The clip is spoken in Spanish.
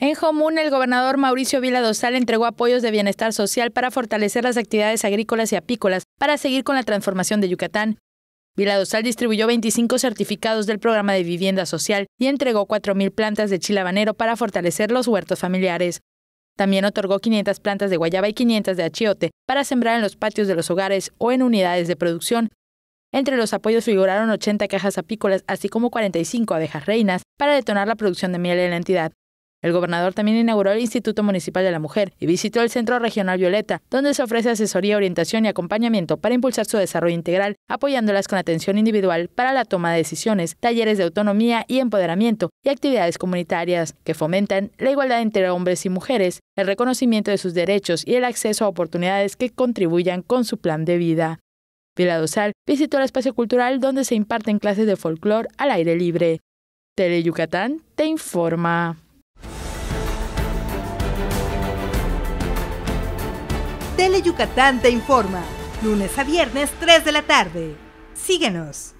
En Homún, el gobernador Mauricio Vila Dosal entregó apoyos de bienestar social para fortalecer las actividades agrícolas y apícolas para seguir con la transformación de Yucatán. Vila Dosal distribuyó 25 certificados del Programa de Vivienda Social y entregó 4,000 plantas de chilabanero para fortalecer los huertos familiares. También otorgó 500 plantas de guayaba y 500 de achiote para sembrar en los patios de los hogares o en unidades de producción. Entre los apoyos figuraron 80 cajas apícolas, así como 45 abejas reinas para detonar la producción de miel en la entidad. El gobernador también inauguró el Instituto Municipal de la Mujer y visitó el Centro Regional Violeta, donde se ofrece asesoría, orientación y acompañamiento para impulsar su desarrollo integral, apoyándolas con atención individual para la toma de decisiones, talleres de autonomía y empoderamiento y actividades comunitarias que fomentan la igualdad entre hombres y mujeres, el reconocimiento de sus derechos y el acceso a oportunidades que contribuyan con su plan de vida. Vila Dosal visitó el Espacio Cultural, donde se imparten clases de folclore al aire libre. Tele Yucatán te informa. Tele Yucatán te informa, lunes a viernes 3 de la tarde. Síguenos.